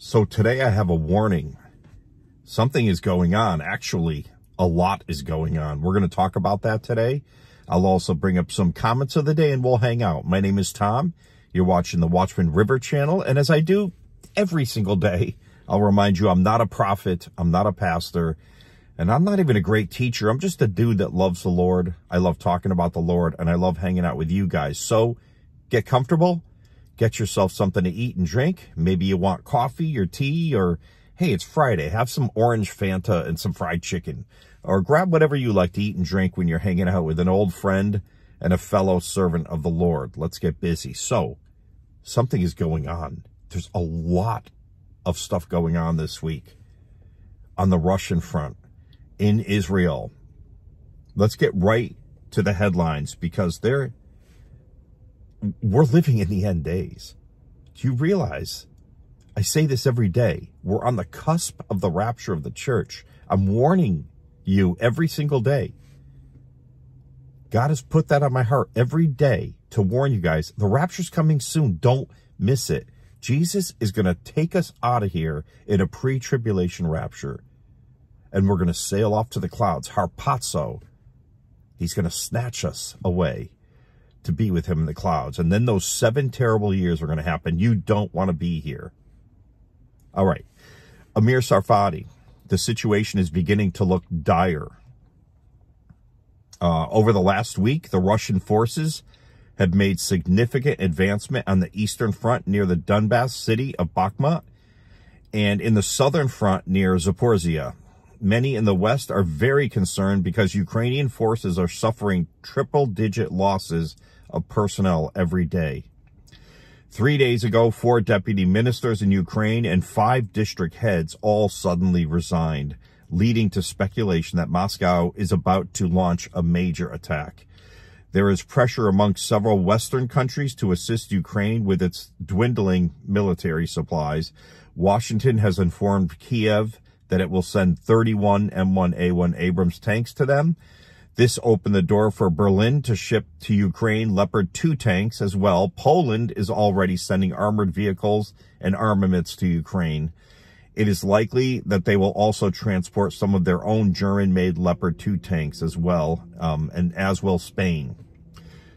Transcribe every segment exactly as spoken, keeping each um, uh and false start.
So today I have a warning. Something is going on. Actually, a lot is going on. We're going to talk about that today. I'll also bring up some comments of the day and we'll hang out. My name is Tom. You're watching the Watchman River channel. And as I do every single day, I'll remind you I'm not a prophet. I'm not a pastor. And I'm not even a great teacher. I'm just a dude that loves the Lord. I love talking about the Lord. And I love hanging out with you guys. So get comfortable. Get yourself something to eat and drink. Maybe you want coffee or tea, or, hey, it's Friday. Have some orange Fanta and some fried chicken. Or grab whatever you like to eat and drink when you're hanging out with an old friend and a fellow servant of the Lord. Let's get busy. So, something is going on. There's a lot of stuff going on this week. On the Russian front. In Israel. Let's get right to the headlines, because they're... we're living in the end days. Do you realize? I say this every day. We're on the cusp of the rapture of the church. I'm warning you every single day. God has put that on my heart every day to warn you guys. The rapture's coming soon. Don't miss it. Jesus is going to take us out of here in a pre-tribulation rapture. And we're going to sail off to the clouds. Harpazo. He's going to snatch us away to be with him in the clouds. And then those seven terrible years are going to happen. You don't want to be here. All right. Amir Tsarfati. The situation is beginning to look dire. Uh, over the last week, the Russian forces have made significant advancement on the eastern front near the Donbass city of Bakhmut and in the southern front near Zaporizhia. Many in the West are very concerned because Ukrainian forces are suffering triple-digit losses of personnel every day. Three days ago, four deputy ministers in Ukraine and five district heads all suddenly resigned, leading to speculation that Moscow is about to launch a major attack. There is pressure among several Western countries to assist Ukraine with its dwindling military supplies. Washington has informed Kiev that it will send thirty-one M one A one Abrams tanks to them. This opened the door for Berlin to ship to Ukraine Leopard two tanks as well. Poland is already sending armored vehicles and armaments to Ukraine. It is likely that they will also transport some of their own German-made Leopard two tanks as well, um, and as will Spain.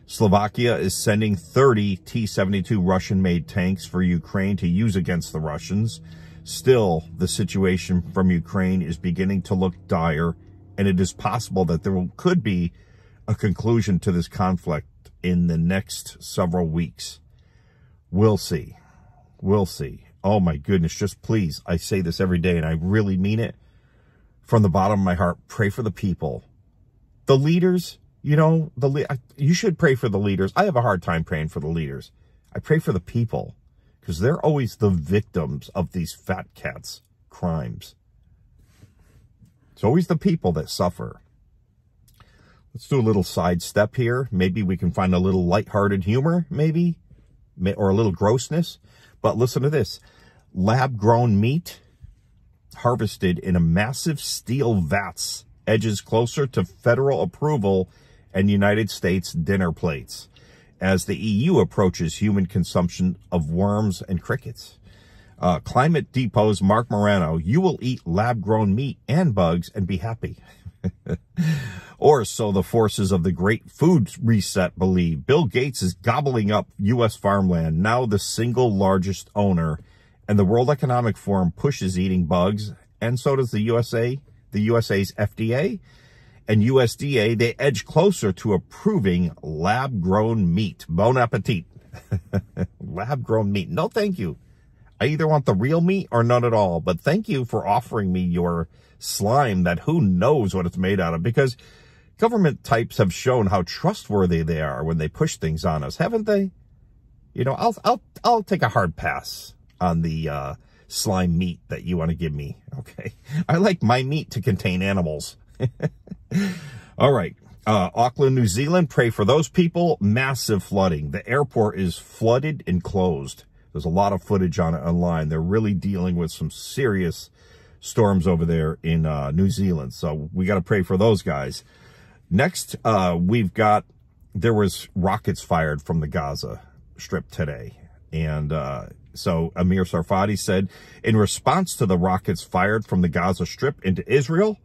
Slovakia is sending thirty T seventy-two Russian-made tanks for Ukraine to use against the Russians. Still, the situation from Ukraine is beginning to look dire, and it is possible that there could be a conclusion to this conflict in the next several weeks. We'll see. We'll see. Oh my goodness, just please, I say this every day, and I really mean it. From the bottom of my heart, pray for the people. The leaders, you know, the le- you should pray for the leaders. I have a hard time praying for the leaders. I pray for the people. Because they're always the victims of these fat cats' crimes. It's always the people that suffer. Let's do a little sidestep here. Maybe we can find a little lighthearted humor, maybe. Or a little grossness. But listen to this. Lab-grown meat harvested in a massive steel vats. Edges closer to federal approval and United States dinner plates. As the E U approaches human consumption of worms and crickets. Uh, Climate Depot's Mark Morano, you will eat lab-grown meat and bugs and be happy. Or so the forces of the Great Food Reset believe. Bill Gates is gobbling up U S farmland, now the single largest owner. And the World Economic Forum pushes eating bugs. And so does the U S A, the U S A's F D A. And U S D A, they edge closer to approving lab-grown meat. Bon appetit. Lab-grown meat. No, thank you. I either want the real meat or none at all. But thank you for offering me your slime that who knows what it's made out of. Because government types have shown how trustworthy they are when they push things on us, haven't they? You know, I'll I'll I'll take a hard pass on the uh, slime meat that you want to give me. Okay, I like my meat to contain animals. All right. Uh, Auckland, New Zealand. Pray for those people. Massive flooding. The airport is flooded and closed. There's a lot of footage on it online. They're really dealing with some serious storms over there in uh, New Zealand. So we got to pray for those guys. Next, uh, we've got, there was rockets fired from the Gaza Strip today. And uh, So Amir Tsarfati said, in response to the rockets fired from the Gaza Strip into Israel,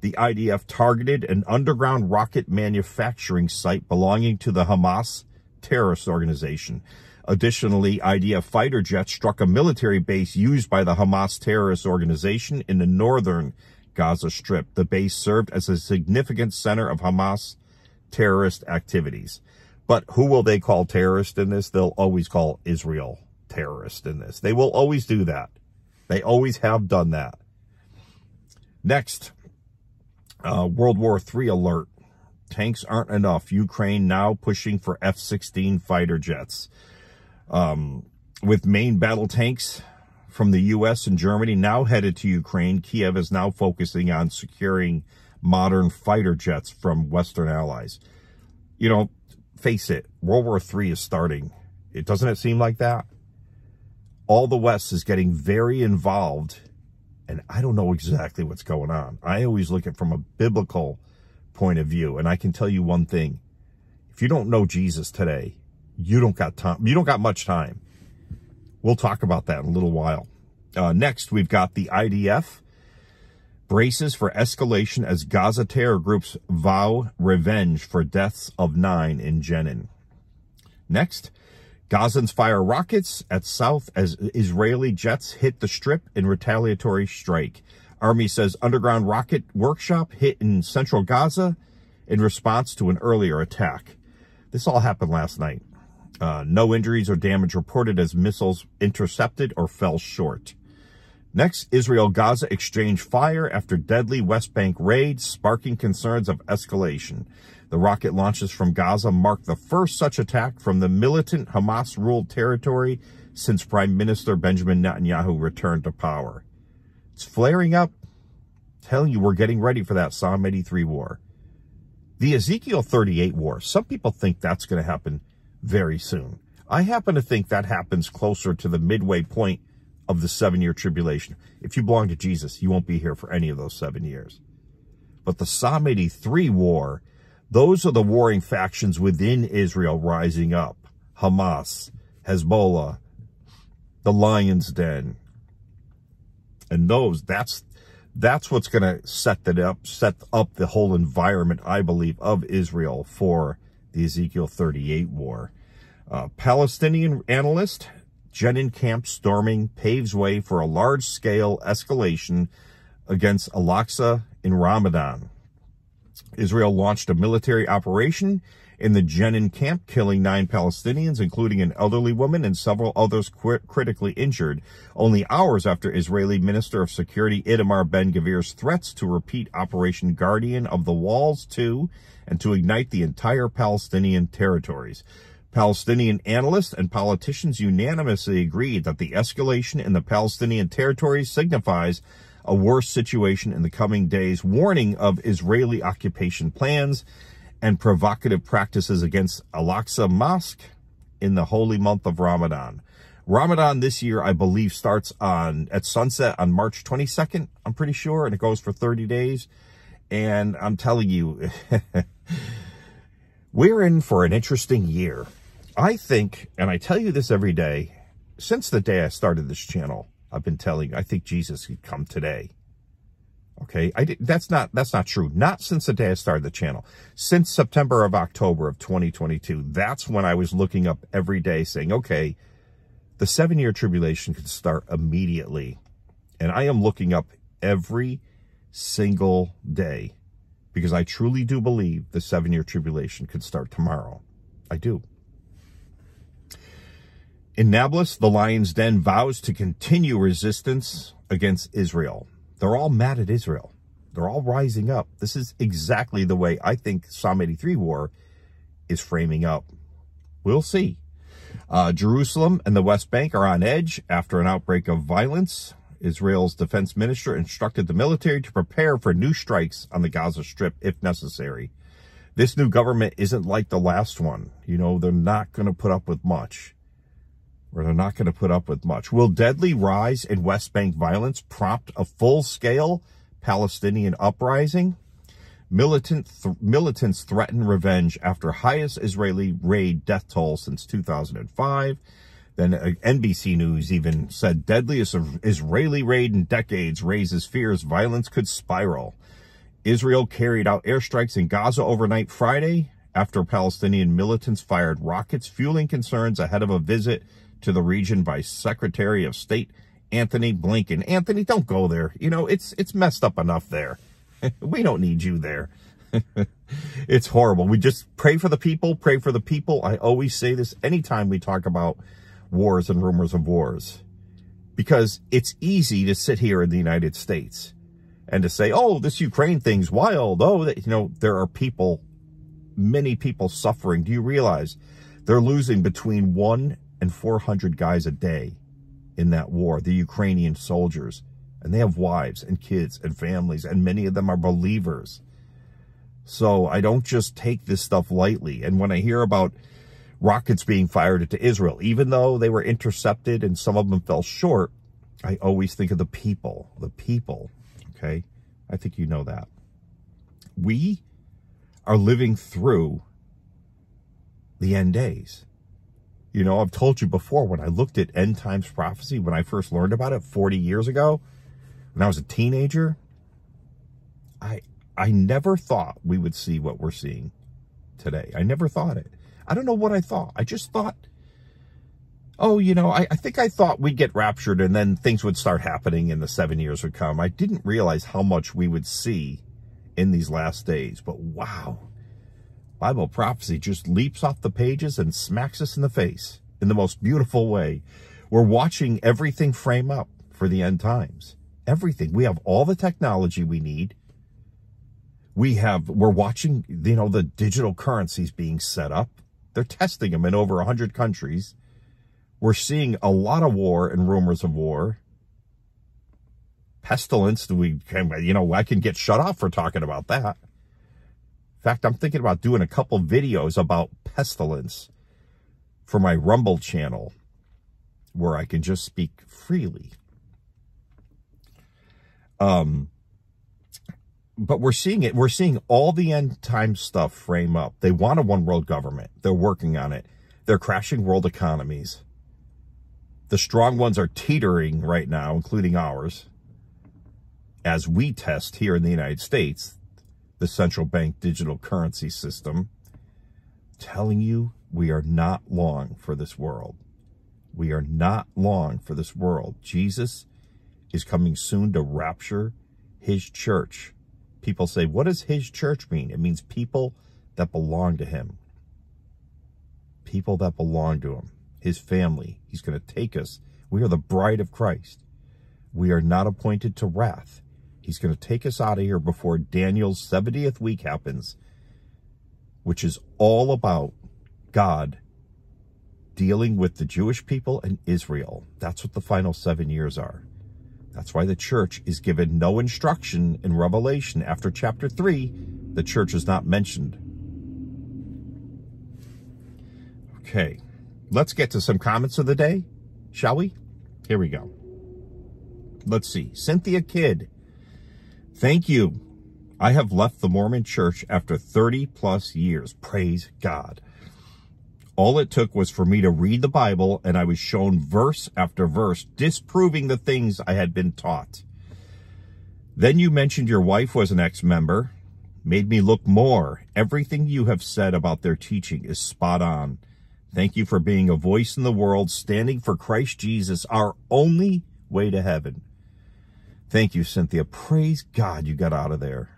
the I D F targeted an underground rocket manufacturing site belonging to the Hamas terrorist organization. Additionally, I D F fighter jets struck a military base used by the Hamas terrorist organization in the northern Gaza Strip. The base served as a significant center of Hamas terrorist activities. But who will they call terrorist in this? They'll always call Israel terrorist in this. They will always do that. They always have done that. Next, uh, World War Three alert. Tanks aren't enough. Ukraine now pushing for F sixteen fighter jets. Um, with main battle tanks from the U S and Germany now headed to Ukraine, Kiev is now focusing on securing modern fighter jets from Western allies. You know, face it, World War Three is starting. It doesn't it seem like that? All the West is getting very involved, and I don't know exactly what's going on. I always look at it from a biblical point of view, and I can tell you one thing. If you don't know Jesus today, you don't got time. You don't got much time. We'll talk about that in a little while. Uh, next, we've got the I D F. Braces for escalation as Gaza terror groups vow revenge for deaths of nine in Jenin. Next, Gazans fire rockets at south as Israeli jets hit the strip in retaliatory strike. Army says underground rocket workshop hit in central Gaza in response to an earlier attack. This all happened last night. Uh, no injuries or damage reported as missiles intercepted or fell short. Next, Israel-Gaza exchange fire after deadly West Bank raid, sparking concerns of escalation. The rocket launches from Gaza marked the first such attack from the militant Hamas-ruled territory since Prime Minister Benjamin Netanyahu returned to power. It's flaring up. I'm telling you, we're getting ready for that Psalm eighty-three war. The Ezekiel thirty-eight war, some people think that's going to happen very soon. I happen to think that happens closer to the midway point of the seven-year tribulation. If you belong to Jesus, you won't be here for any of those seven years. But the Psalm eighty-three war, those are the warring factions within Israel rising up. Hamas, Hezbollah, the Lion's Den. And those, that's That's what's going to set that up, set up the whole environment, I believe, of Israel for the Ezekiel thirty-eight war. Uh, Palestinian analyst, Jenin camp storming paves way for a large-scale escalation against Al-Aqsa in Ramadan. Israel launched a military operation in the Jenin camp, killing nine Palestinians, including an elderly woman and several others critically injured, only hours after Israeli Minister of Security Itamar Ben-Gvir's threats to repeat Operation Guardian of the Walls two and to ignite the entire Palestinian territories. Palestinian analysts and politicians unanimously agreed that the escalation in the Palestinian territories signifies a worse situation in the coming days, warning of Israeli occupation plans and provocative practices against Al-Aqsa Mosque in the holy month of Ramadan. Ramadan this year, I believe, starts on at sunset on March twenty-second, I'm pretty sure, and it goes for thirty days. And I'm telling you, we're in for an interesting year. I think, and I tell you this every day, since the day I started this channel, I've been telling you, I think Jesus could come today. Okay, I did, that's not that's not true. Not since the day I started the channel. Since September of October of twenty twenty-two, that's when I was looking up every day saying, okay, the seven-year tribulation could start immediately. And I am looking up every single day because I truly do believe the seven-year tribulation could start tomorrow. I do. In Nablus, the Lion's Den vows to continue resistance against Israel. They're all mad at Israel. They're all rising up. This is exactly the way I think Psalm eighty-three war is framing up. We'll see. Uh, Jerusalem and the West Bank are on edge after an outbreak of violence. Israel's defense minister instructed the military to prepare for new strikes on the Gaza Strip if necessary. This new government isn't like the last one. You know, they're not going to put up with much. Or they're not going to put up with much. Will deadly rise in West Bank violence prompt a full-scale Palestinian uprising? Militant th- militants threaten revenge after highest Israeli raid death toll since two thousand five. Then N B C News even said deadliest Israeli raid in decades raises fears violence could spiral. Israel carried out airstrikes in Gaza overnight Friday after Palestinian militants fired rockets, fueling concerns ahead of a visit to the region by Secretary of State Anthony Blinken. Anthony, don't go there. You know, it's it's messed up enough there. We don't need you there. It's horrible. We just pray for the people, pray for the people. I always say this anytime we talk about wars and rumors of wars, because it's easy to sit here in the United States and to say, oh, this Ukraine thing's wild. Oh, that, you know, there are people, many people suffering. Do you realize they're losing between one and four hundred guys a day in that war, the Ukrainian soldiers? And they have wives and kids and families, and many of them are believers. So I don't just take this stuff lightly. And when I hear about rockets being fired into Israel, even though they were intercepted and some of them fell short, I always think of the people, the people. Okay, I think you know that. We are living through the end days. You know, I've told you before, when I looked at end times prophecy, when I first learned about it forty years ago, when I was a teenager, I I never thought we would see what we're seeing today. I never thought it. I don't know what I thought. I just thought, oh, you know, I, I think I thought we'd get raptured and then things would start happening and the seven years would come. I didn't realize how much we would see in these last days. But wow, Bible prophecy just leaps off the pages and smacks us in the face in the most beautiful way. We're watching everything frame up for the end times. Everything. We have all the technology we need. We have, we're watching, you know, the digital currencies being set up. They're testing them in over one hundred countries. We're seeing a lot of war and rumors of war. Pestilence, we can, you know, I can get shut off for talking about that. In fact, I'm thinking about doing a couple videos about pestilence for my Rumble channel, where I can just speak freely. Um... But we're seeing it. We're seeing all the end time stuff frame up. They want a one world government. They're working on it. They're crashing world economies. The strong ones are teetering right now, including ours, as we test here in the United States the central bank digital currency system. Telling you, we are not long for this world. We are not long for this world. Jesus is coming soon to rapture his church. People say, what does his church mean? It means people that belong to him. People that belong to him. His family. He's going to take us. We are the bride of Christ. We are not appointed to wrath. He's going to take us out of here before Daniel's seventieth week happens, which is all about God dealing with the Jewish people and Israel. That's what the final seven years are. That's why the church is given no instruction in Revelation. After chapter three, the church is not mentioned. Okay, let's get to some comments of the day, shall we? Here we go. Let's see. Cynthia Kidd, thank you. I have left the Mormon church after thirty plus years. Praise God. All it took was for me to read the Bible, and I was shown verse after verse disproving the things I had been taught. Then you mentioned your wife was an ex-member. Made me look more. Everything you have said about their teaching is spot on. Thank you for being a voice in the world, standing for Christ Jesus, our only way to heaven. Thank you, Cynthia. Praise God you got out of there.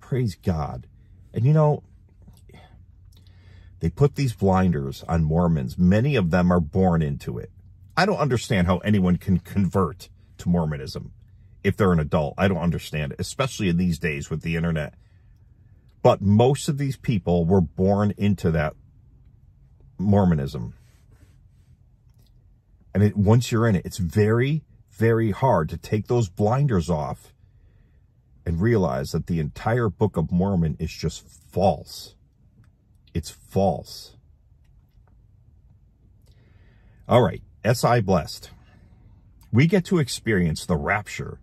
Praise God. And you know, they put these blinders on Mormons. Many of them are born into it. I don't understand how anyone can convert to Mormonism if they're an adult. I don't understand it, especially in these days with the internet. But most of these people were born into that Mormonism. And it, once you're in it, it's very, very hard to take those blinders off and realize that the entire Book of Mormon is just false. It's false. All right. S I Blessed. We get to experience the rapture.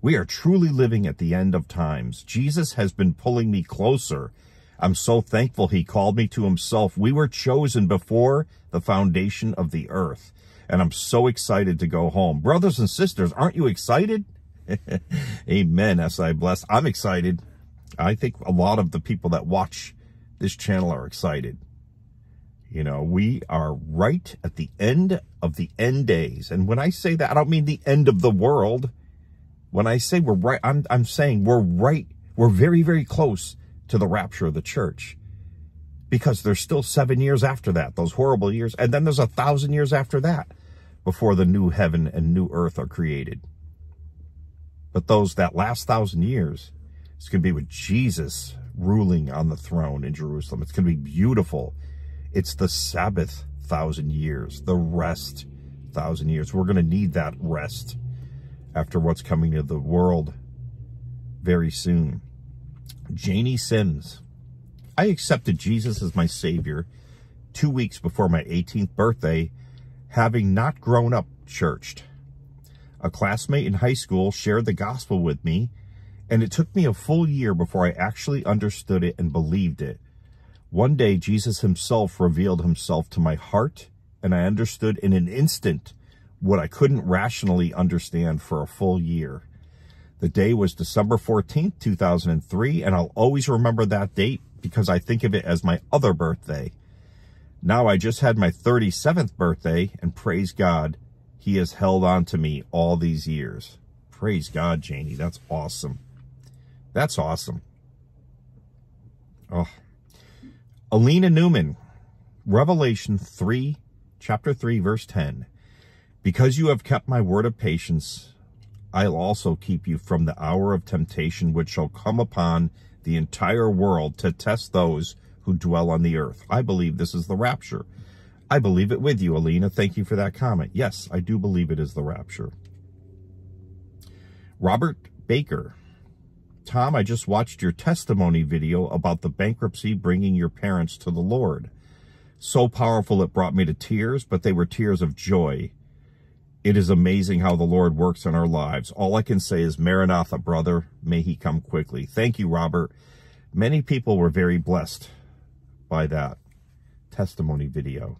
We are truly living at the end of times. Jesus has been pulling me closer. I'm so thankful he called me to himself. We were chosen before the foundation of the earth. And I'm so excited to go home. Brothers and sisters, aren't you excited? Amen, as I bless. I'm excited. I think a lot of the people that watch this channel are excited. You know, we are right at the end of the end days. And when I say that, I don't mean the end of the world. When I say we're right, I'm, I'm saying we're right. We're very, very close to the rapture of the church. Because there's still seven years after that, those horrible years. And then there's a thousand years after that before the new heaven and new earth are created. But those, that last thousand years, it's going to be with Jesus ruling on the throne in Jerusalem. It's going to be beautiful. It's the Sabbath thousand years, the rest thousand years. We're going to need that rest after what's coming to the world very soon. Janie Sims. I accepted Jesus as my Savior two weeks before my eighteenth birthday, having not grown up churched. A classmate in high school shared the gospel with me, and it took me a full year before I actually understood it and believed it. One day, Jesus himself revealed himself to my heart, and I understood in an instant what I couldn't rationally understand for a full year. The day was December fourteenth, two thousand three, and I'll always remember that date because I think of it as my other birthday. Now I just had my thirty-seventh birthday, and praise God, he has held on to me all these years. Praise God, Janie. That's awesome. That's awesome. Oh. Alina Newman, Revelation three, chapter three, verse ten. Because you have kept my word of patience, I'll also keep you from the hour of temptation which shall come upon the entire world to test those who dwell on the earth. I believe this is the rapture. I believe it with you, Alina. Thank you for that comment. Yes, I do believe it is the rapture. Robert Baker. Tom, I just watched your testimony video about the bankruptcy bringing your parents to the Lord. So powerful it brought me to tears, but they were tears of joy. It is amazing how the Lord works in our lives. All I can say is, Maranatha, brother, may he come quickly. Thank you, Robert. Many people were very blessed by that testimony video.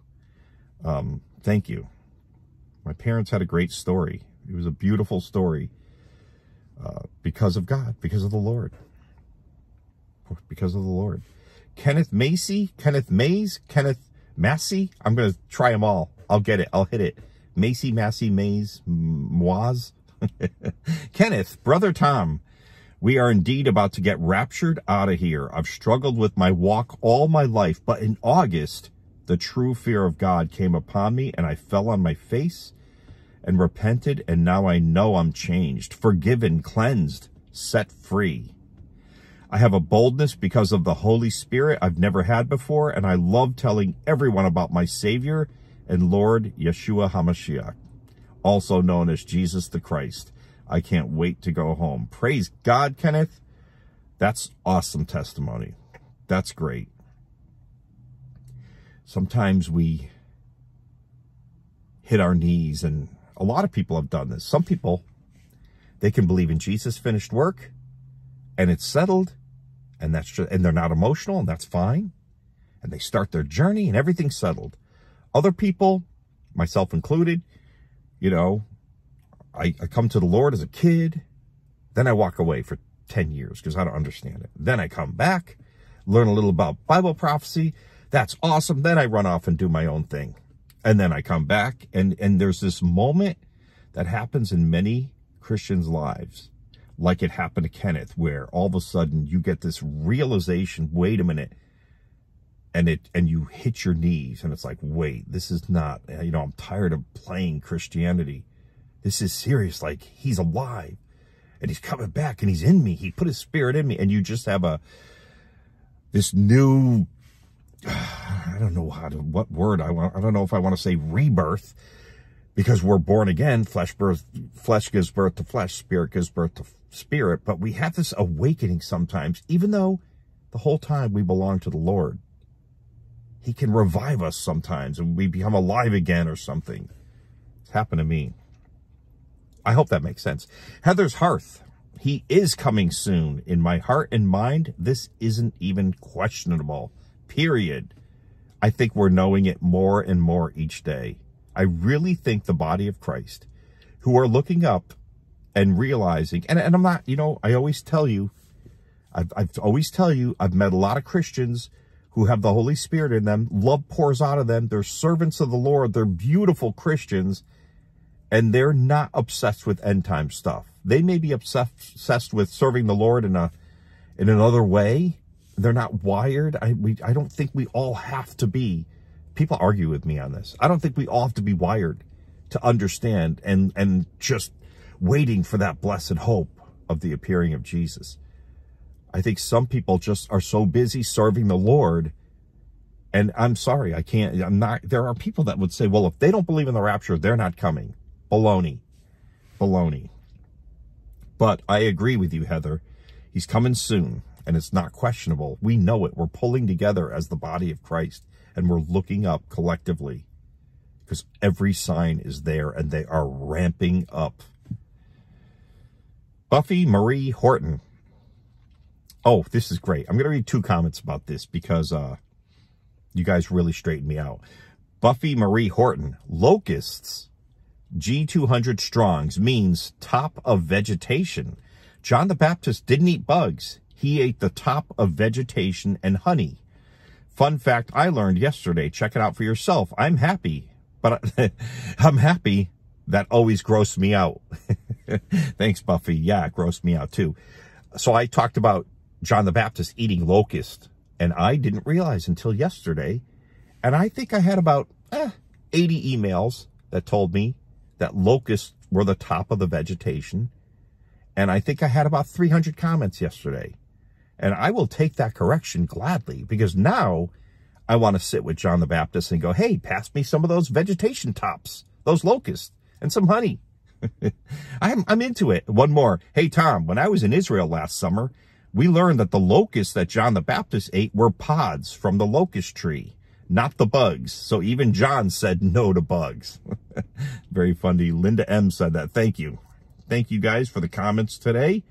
Um, thank you. My parents had a great story. It was a beautiful story uh, because of God, because of the Lord, because of the Lord. Kenneth Macy, Kenneth Mays, Kenneth Massey. I'm going to try them all. I'll get it. I'll hit it. Macy, Massey, Mays, Moaz. Kenneth, Brother Tom, we are indeed about to get raptured out of here. I've struggled with my walk all my life, but in August, the true fear of God came upon me, and I fell on my face and repented, and now I know I'm changed, forgiven, cleansed, set free. I have a boldness because of the Holy Spirit I've never had before, and I love telling everyone about my Savior and Lord Yeshua HaMashiach, also known as Jesus the Christ. I can't wait to go home. Praise God, Kenneth. That's awesome testimony. That's great. Sometimes we hit our knees, and a lot of people have done this. Some people, they can believe in Jesus' finished work, and it's settled, and that's just, and they're not emotional, and that's fine. And they start their journey, and everything's settled. Other people, myself included, you know, I, I come to the Lord as a kid. Then I walk away for ten years because I don't understand it. Then I come back, learn a little about Bible prophecy. That's awesome. Then I run off and do my own thing. And then I come back. And, and there's this moment that happens in many Christians' lives, like it happened to Kenneth, where all of a sudden you get this realization, wait a minute. And it and you hit your knees, and it's like, wait, this is not, you know, I'm tired of playing Christianity. This is serious. Like, he's alive, and he's coming back, and he's in me. He put his spirit in me, and you just have a, this new, I don't know how to, what word I want, I don't know if I want to say rebirth, because we're born again. Flesh birth, flesh gives birth to flesh, spirit gives birth to spirit, but we have this awakening sometimes, even though the whole time we belong to the Lord. He can revive us sometimes, and we become alive again or something. It's happened to me. I hope that makes sense. Heather's Hearth. He is coming soon. In my heart and mind, this isn't even questionable, period. I think we're knowing it more and more each day. I really think the body of Christ, who are looking up and realizing, and, and I'm not, you know, I always tell you, I've, I've always tell you, I've met a lot of Christians who have the Holy Spirit in them. Love pours out of them. They're servants of the Lord. They're beautiful Christians. And they're not obsessed with end time stuff. They may be obsessed with serving the Lord in a in another way. They're not wired. I we I don't think we all have to be. People argue with me on this. I don't think we all have to be wired to understand and and just waiting for that blessed hope of the appearing of Jesus. I think some people just are so busy serving the Lord. And I'm sorry, I can't, I'm not, there are people that would say, well, if they don't believe in the rapture, they're not coming. Baloney. Baloney. But I agree with you, Heather. He's coming soon, and it's not questionable. We know it. We're pulling together as the body of Christ, and we're looking up collectively because every sign is there, and they are ramping up. Buffy Marie Horton. Oh, this is great. I'm going to read two comments about this because uh, you guys really straightened me out. Buffy Marie Horton. Locusts. G two hundred Strongs means top of vegetation. John the Baptist didn't eat bugs. He ate the top of vegetation and honey. Fun fact I learned yesterday. Check it out for yourself. I'm happy, but I, I'm happy. That always grossed me out. Thanks, Buffy. Yeah, it grossed me out too. So I talked about John the Baptist eating locust, and I didn't realize until yesterday. And I think I had about eh, eighty emails that told me that locusts were the top of the vegetation. And I think I had about three hundred comments yesterday. And I will take that correction gladly, because now I want to sit with John the Baptist and go, hey, pass me some of those vegetation tops, those locusts, and some honey. I'm, I'm into it. One more. Hey, Tom, when I was in Israel last summer, we learned that the locusts that John the Baptist ate were pods from the locust tree, not the bugs. So even John said no to bugs. Very funny. Linda M said that. Thank you. Thank you guys for the comments today.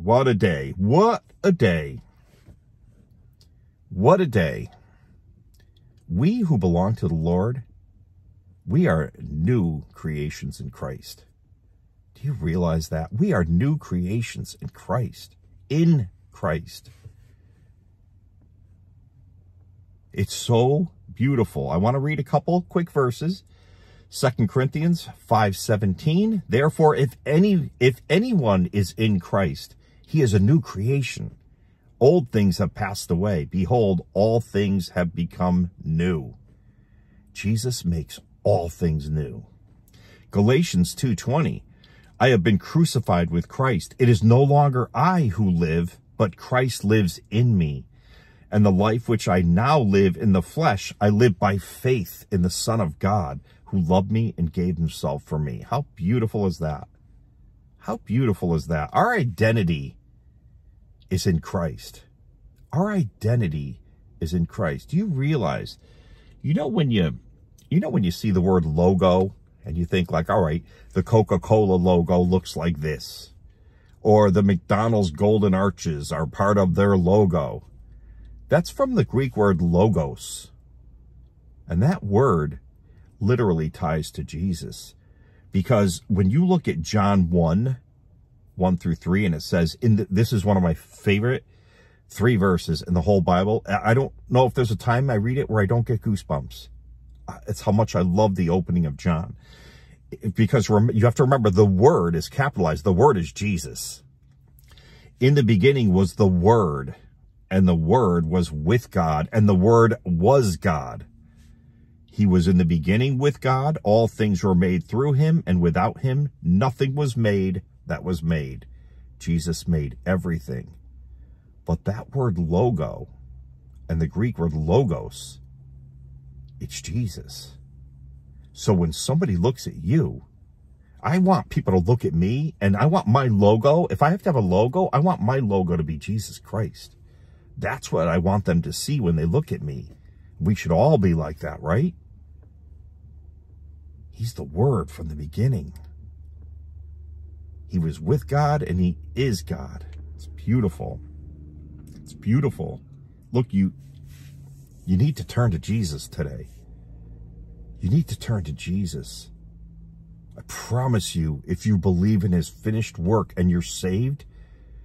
What a day. What a day. What a day. We who belong to the Lord, we are new creations in Christ. Do you realize that? We are new creations in Christ. In Christ. It's so beautiful. I want to read a couple quick verses. Second Corinthians five seventeen. Therefore, if any if anyone is in Christ, he is a new creation. Old things have passed away. Behold, all things have become new. Jesus makes all things new. Galatians two twenty. I have been crucified with Christ. It is no longer I who live, but Christ lives in me. And the life which I now live in the flesh, I live by faith in the Son of God, who loved me and gave himself for me. How beautiful is that? How beautiful is that? Our identity is in Christ. Our identity is in Christ. Do you realize, you know, when you, you know, when you see the word logo and you think like, all right, the Coca-Cola logo looks like this, or the McDonald's golden arches are part of their logo. That's from the Greek word logos. And that word literally ties to Jesus. Because when you look at John one, one through three, and it says, in the, this is one of my favorite three verses in the whole Bible. I don't know if there's a time I read it where I don't get goosebumps. It's how much I love the opening of John. Because you have to remember, the word is capitalized. The word is Jesus. In the beginning was the word. And the word was with God, and the word was God. He was in the beginning with God. All things were made through him, and without him, nothing was made that was made. Jesus made everything. But that word logo, and the Greek word logos, it's Jesus. So when somebody looks at you, I want people to look at me, and I want my logo. If I have to have a logo, I want my logo to be Jesus Christ. That's what I want them to see when they look at me. We should all be like that, right? He's the Word from the beginning. He was with God and he is God. It's beautiful. It's beautiful. Look, you, you need to turn to Jesus today. You need to turn to Jesus. I promise you, if you believe in his finished work and you're saved,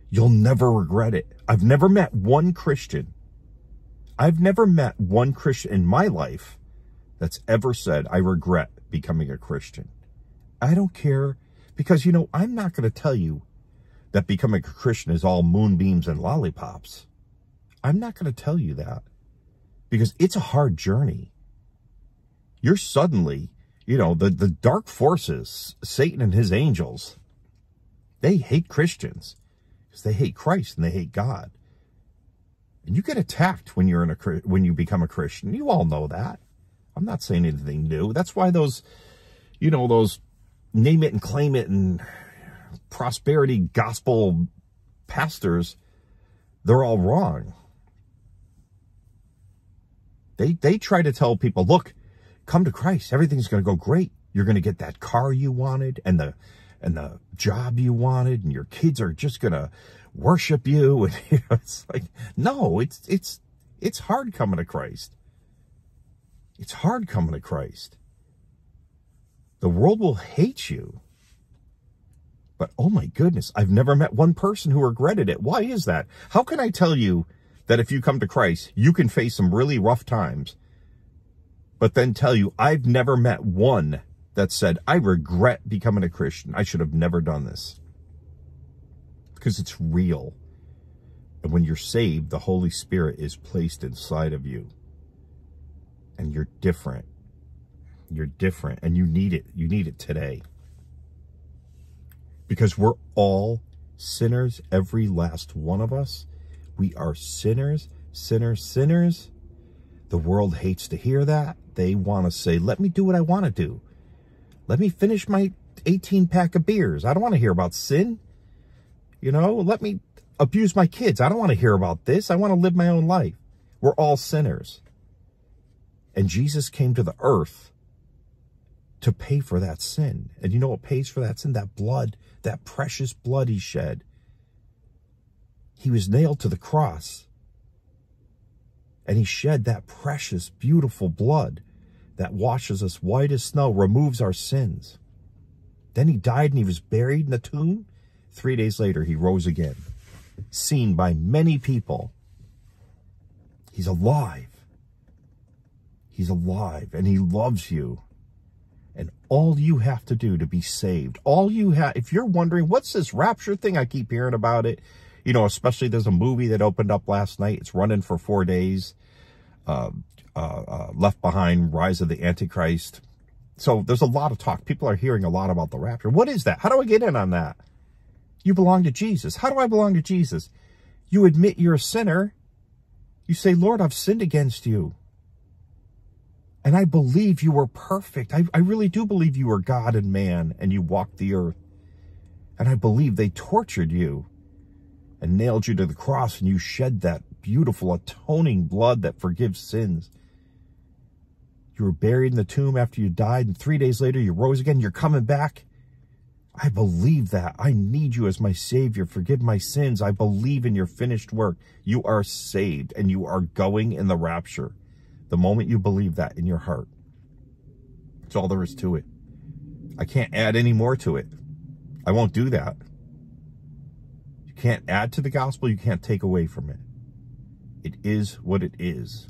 you'll never regret it. I've never met one Christian. I've never met one Christian in my life that's ever said, I regret becoming a Christian. I don't care, because, you know, I'm not going to tell you that becoming a Christian is all moonbeams and lollipops. I'm not going to tell you that, because it's a hard journey. You're suddenly, you know, the, the dark forces, Satan and his angels, they hate Christians because they hate Christ and they hate God. And you get attacked when you're in a, when you become a Christian. You all know that. I'm not saying anything new. That's why those, you know, those name it and claim it and prosperity gospel pastors, they're all wrong. They, they try to tell people, look, come to Christ. Everything's going to go great. You're going to get that car you wanted and the, and the job you wanted, and your kids are just going to worship you. And you know, it's like, no, it's, it's, it's hard coming to Christ. It's hard coming to Christ. The world will hate you. But oh my goodness, I've never met one person who regretted it. Why is that? How can I tell you that if you come to Christ, you can face some really rough times, but then tell you, I've never met one that said, I regret becoming a Christian. I should have never done this. Because it's real. And when you're saved, the Holy Spirit is placed inside of you. And you're different. You're different. And you need it. You need it today. Because we're all sinners. Every last one of us. We are sinners. Sinners. Sinners. The world hates to hear that. They want to say, let me do what I want to do. Let me finish my eighteen pack of beers. I don't want to hear about sin. You know, let me abuse my kids. I don't want to hear about this. I want to live my own life. We're all sinners. And Jesus came to the earth to pay for that sin. And you know what pays for that sin? That blood, that precious blood he shed. He was nailed to the cross. And he shed that precious, beautiful blood that washes us white as snow, removes our sins. Then he died and he was buried in the tomb. Three days later, he rose again, seen by many people. He's alive. He's alive and he loves you. And all you have to do to be saved, all you have, if you're wondering, what's this rapture thing? I keep hearing about it. You know, especially there's a movie that opened up last night. It's running for four days. Uh, uh, uh, Left Behind: Rise of the Antichrist. So there's a lot of talk. People are hearing a lot about the rapture. What is that? How do I get in on that? You belong to Jesus. How do I belong to Jesus? You admit you're a sinner. You say, Lord, I've sinned against you. And I believe you were perfect. I, I really do believe you were God and man and you walked the earth. And I believe they tortured you and nailed you to the cross, and you shed that beautiful atoning blood that forgives sins. You were buried in the tomb after you died, and three days later you rose again. You're coming back. I believe that. I need you as my Savior. Forgive my sins. I believe in your finished work. You are saved, and you are going in the rapture. The moment you believe that in your heart. That's all there is to it. I can't add any more to it. I won't do that. Can't add to the gospel. You can't take away from it. It is what it is.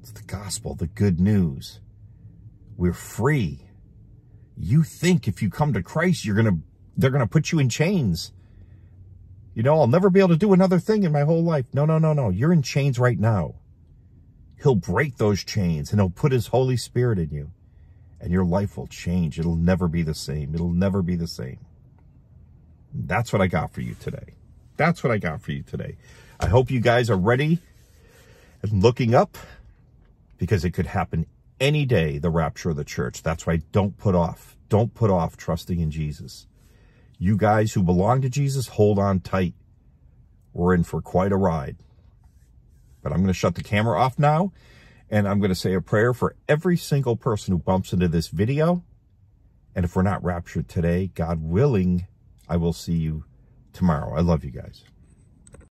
It's the gospel, the good news. We're free. You think if you come to Christ, you're gonna, they're gonna put you in chains. You know, I'll never be able to do another thing in my whole life. No, no, no, no. You're in chains right now. He'll break those chains and he'll put his Holy Spirit in you, and your life will change. It'll never be the same. It'll never be the same. That's what I got for you today. That's what I got for you today. I hope you guys are ready and looking up, because it could happen any day, the rapture of the church. That's why don't put off. Don't put off trusting in Jesus. You guys who belong to Jesus, hold on tight. We're in for quite a ride. But I'm going to shut the camera off now, and I'm going to say a prayer for every single person who bumps into this video. And if we're not raptured today, God willing, I will see you tomorrow. I love you guys.